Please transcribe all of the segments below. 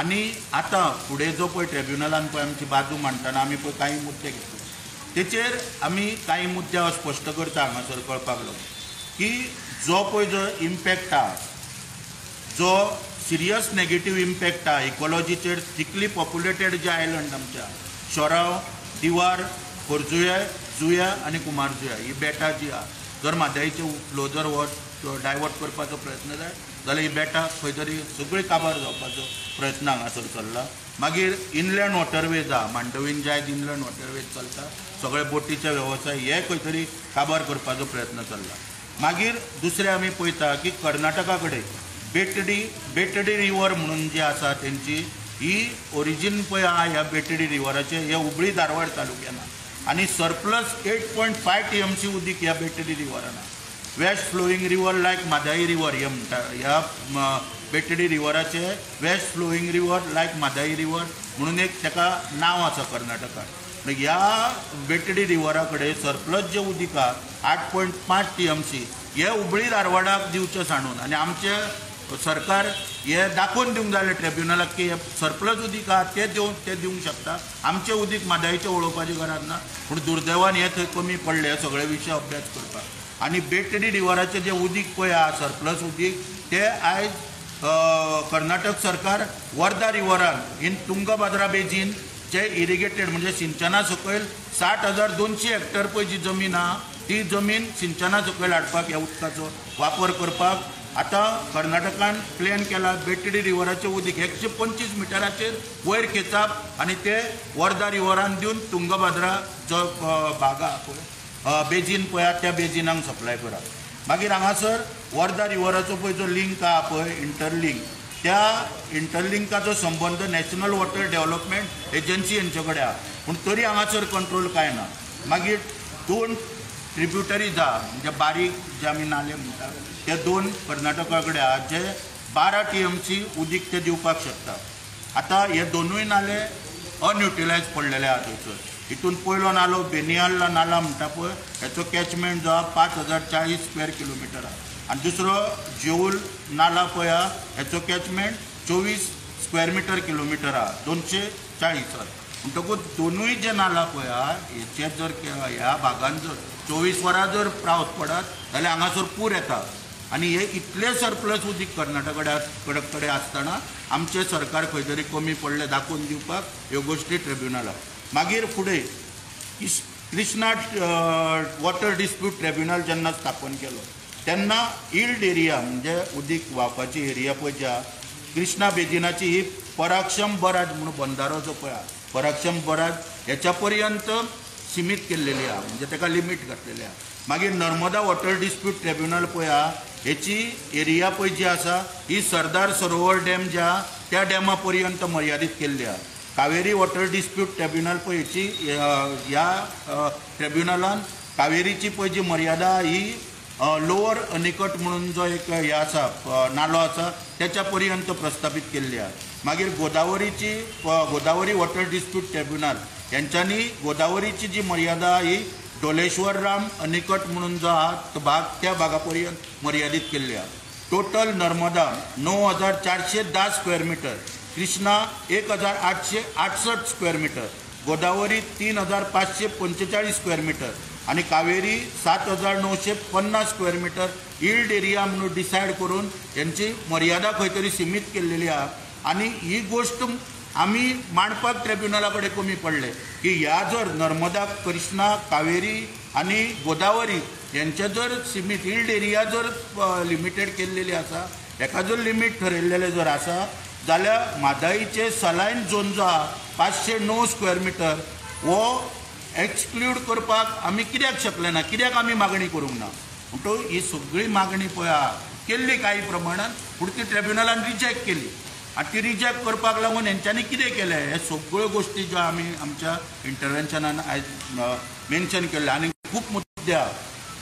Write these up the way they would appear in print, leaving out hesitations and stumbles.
आनी आता फुडें जो पे ट्रिब्युनलान पे आमची बाजू मांडटना पे कई मुद्दे तेचेर आमी कई मुद्दे स्पष्ट करता हांगासर कळपाक लागलो कि जो पे जो इम्पॅक्ट आ जो सिरियस नेगेटिव इम्पॅक्ट आ इकोलॉजीचेर थिकली पॉप्युलेटेड जे आयलंड आमच्या शोराव दिवार खोर्जुया जुया आनी कुमारजुया ही बेटां जी आ जर म्हादयचे फ्लोजर वो डायवर्ट करपाचो प्रयत्न जाय जाल्यार ही बेटां खंय तरी सगळी काबार जावपाचो प्रयत्न हांगासर चल्ला। मागीर इनलैंड वॉटरवेज आ मांडवीन जायत इनलैंड वॉटरवेज चलता सगळे बोटीचे वेवसाय हे खंय तरी काबार करपाचो प्रयत्न चल्ला। मागीर दुसरे आमी पळयता की कर्नाटका कडेन बेटडी रिवर म्हणून जी आसा तेंची ही ओरिजीन पळय आ ह्या बेटडी रिवराचे हे हुबळी धारवाड तालुक्यान आनी सरप्लस 8.5 TMC उदीक ह्या बेटडी रिवरान वेस्ट फ्लोईंग रिवर लायक म्हादई रिवर हे म्हणटा ह्या बेटडी रिवराचे वेस्ट फ्लोईंग रिवर लायक म्हादई रिवर म्हणून एक ताका नांव आसा कर्नाटकांत। ह्या बेटडी रिवरा कडेन सरप्लस जे उदीक 8.5 TMC हे हुबळी धारवाडाक दिवचे सांडून आनी आमचे सरकार हे दाखोवन दिवंक जाय ट्रिब्युनलाक की सरप्लस उदीक आ ते दिवंक शकता आमचे उदीक म्हादयचे वळोवपाची गरज ना पूण दुर्दैवान हे थंय कमी पडले सगळे विशय अभ्यास करपाक। आनी बेटडी रिवराचे जे उदीक पळय आ सरप्लस उदीक ते आयज कर्नाटक सरकार वर्धा रिवरान इन तुंगभद्रा बेजीन जे इरिगेटेड म्हणजे सिंचना सकयल 60,200 हेक्टर पे जी जमीन आ ती जमीन सिंचना सकयल हाडपाक ह्या उदकाचो वापर करपाक आता कर्नाटकान प्लॅन केला। बेटडी रिवराचे उदीक 125 मिटराचेर वयर खेचप आनी ते वर्धा रिवरान दिवन तुंगभद्रा जो भाग आ बेजीन पळय त्या बेजिनांक सप्लाय करप। मागीर हांगासर वर्धा रिवराचो पळय जो लिंक आ पळय इंटरलिंक त्या इंटरलिंकाचो संबंध नॅशनल वॉटर डेव्हलपमेंट एजन्सी हांचे कडेन आ पूण तरी हांगासर कंट्रोल कांय ना। मागीर दोन ट्रिब्युटरीज आ म्हणजे बारीक जे आमी नाले म्हणटात ते दोन कर्नाटका कडेन आ जे 12 TMC उदीक ते दिवपाक शकता। आतां हे दोनूय नाले अनयुटिलायज पडलेले आ थंयसर हितून पयलो नालो बेनियाल्ला नाला म्हणटा पळय हेचो कॅचमेंट जो 5,040 स्क्वेअर किलोमीटर आ आनी दुसरो जेऊल नाला पळय हेचो कॅचमेंट 24 स्क्वेअर किलोमीटर आ 240 म्हणटकूच दोनूय जे नाला पळय हेचे जर ह्या भागान जर 24 वरां जर पावस पडत जाल्यार हांगासर पूर येता आनी हे इतले सरप्लस उदीक कर्नाटका कडेन आसतना आमचे सरकार खंय तरी कमी पडले दाखोवन दिवपाक ह्यो गोश्टी ट्रिब्युनलाक। मागीर फुडें कृष्णा वॉटर डिस्प्यूट ट्रिब्युनल जेन्ना स्थापन केलो तेन्ना इल्ड एरिया म्हणजे उदीक व्हांवपाची एरिया पळय जी आ कृष्णा बेजिनाची ही पराक्षम बराज म्हणून बंदारो जो पळय आ पराक्षम बराज हेच्या पर्यंत सीमीत केल्लेली आ म्हणजे ताका लिमीट घातलेली आ। मागीर नर्मदा वॉटर डिस्प्यूट ट्रिब्युनल पळय आ हेची एरिया पळय जी आसा ही सरदार सरोवर डॅम जी आ त्या डॅमा पर्यंत मर्यादीत केल्ली आ। कावेरी वॉटर डिस्प्यूट ट्रिब्युनल पळय हेची ह्या ट्रिब्युनलान कावेरीची पळय जी मर्यादा ही लोअर अनिकट म्हणून जो एक हे आसा नालो आसा त्याच्या पर्यंत प्रस्थापित केल्ली आ। मागीर गोदावरी वॉटर डिस्प्यूट ट्रिब्युनल यांच्यानी गोदावरीची जी मर्यादा ही डोलेश्वरराम अनिकट म्हणून जो आ तो भाग त्या भागा पर्यंत मर्यादीत केल्ली आ। Total Narmada 9,410 square metre Krishna 1,868 square metre Godavari 3,545 square metre आनी Kaveri 7,950 square metre yield area म्हणून डिसायड करून यांची मर्यादा खंय तरी सीमीत केलेली आ। आनी ही गोष्ट आमी मांडपाक ट्रिब्युनला कडेन कमी पडले की ह्या जर नर्मदा कृष्णा कावेरी आनी गोदावरी यांचे जर सीमीत इल्ड एरिया जर लिमिटेड केलेली आसा हेका जर लिमीट ठरयल्लेले जर आसा जाल्यार म्हादयचे सलायन झोन जो आ 509 स्क्वेअर मीटर वो एक्सक्लूड करपाक आमी कित्याक शकले ना कित्याक आमी मागणी करूंक ना म्हणटकूच ही सगळी मागणी पळय आ केल्ली कांय प्रमाणान पूण ती ट्रिब्युनलान रिजेक्ट केली आनी ती रिजेक्ट करपाक लागून हेंच्यांनी कितें केलें हे सगळ्यो गोश्टी ज्यो आमी आमच्या इंटरवेन्शनान आयज मेन्शन केल्ल्यो आनी खूब मुद्दे आ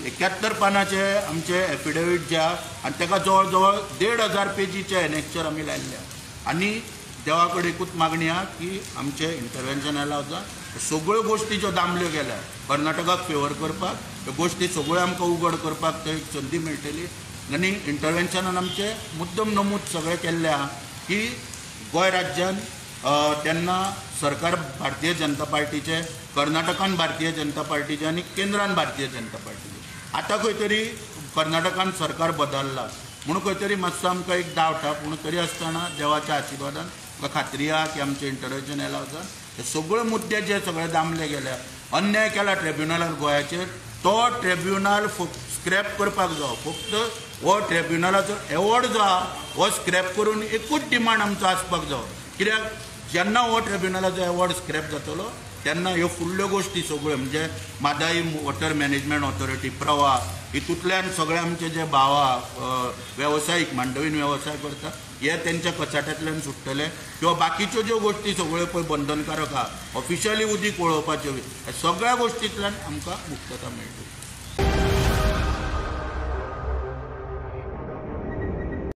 71 पानांचे आमचे एफिडेवीट जे आ आनी ताका जवळ जवळ 1,500 पेजीचे एनेक्चर आमी लायिल्ले आ। आनी देवा कडेनूच मागणी आ की आमचे इंटरवेन्शना लागून सगळ्यो गोष्टी ज्यो दामल्यो गेल्या कर्नाटकाक फेवर करपाक ह्यो गोश्टी सगळ्यो आमकां उघड करपाक थंय संदी मेळटली। आनी इंटरवेन्शनान आमचे मुद्दम नमूद सगळें केल्लें आ की गोय राज्यान तेन्ना सरकार भारतीय जनता पार्टीचे, कर्नाटकान भारतीय जनता पार्टीचे आनी केंद्रान भारतीय जनता पार्टीचे. आतां खंय तरी कर्नाटकान सरकार बदलला म्हणून खंय तरी मातसो आमकां एक डावटा, पूण तरी आसतना देवाच्या आशिर्वादान म्हाका खात्री आसा की आमचे इंटरव्यून आयला आसा हे सगळे मुद्दे जे सगळे दामले गेल्या, अन्याय केला ट्रिब्युनलान गोंयाचेर, तो ट्रिब्युनल स्क्रॅप करपाक जाय. फक्त हो ट्रिब्युनलाचो एवॉर्ड जो आसा हो स्क्रॅप करून एकूच डिमांड आमचो आसपाक जाय, कित्याक जेन्ना हो ट्रिब्युनलाचो एवॉर्ड स्क्रॅप जातलो तेन्ना ह्यो फुडल्यो गोष्टी सगळ्यो म्हणजे म्हादाई वॉटर मॅनेजमेंट ऑथॉरिटी, प्रवा, हितूंतल्यान सगळे आमचे जे भावा वेवसायीक मांडवीन वेवसाय करता हे त्यांच्या कचाट्यांतल्यान सुट्टले, किंवा बाकीच्यो ज्यो गोष्टी सगळ्यो पळय बंधनकारक आसा, ऑफिशियली उदीक वळोवपाच्यो, सगळ्या गोश्टींतल्यान आमकां मुक्तता मेळटली.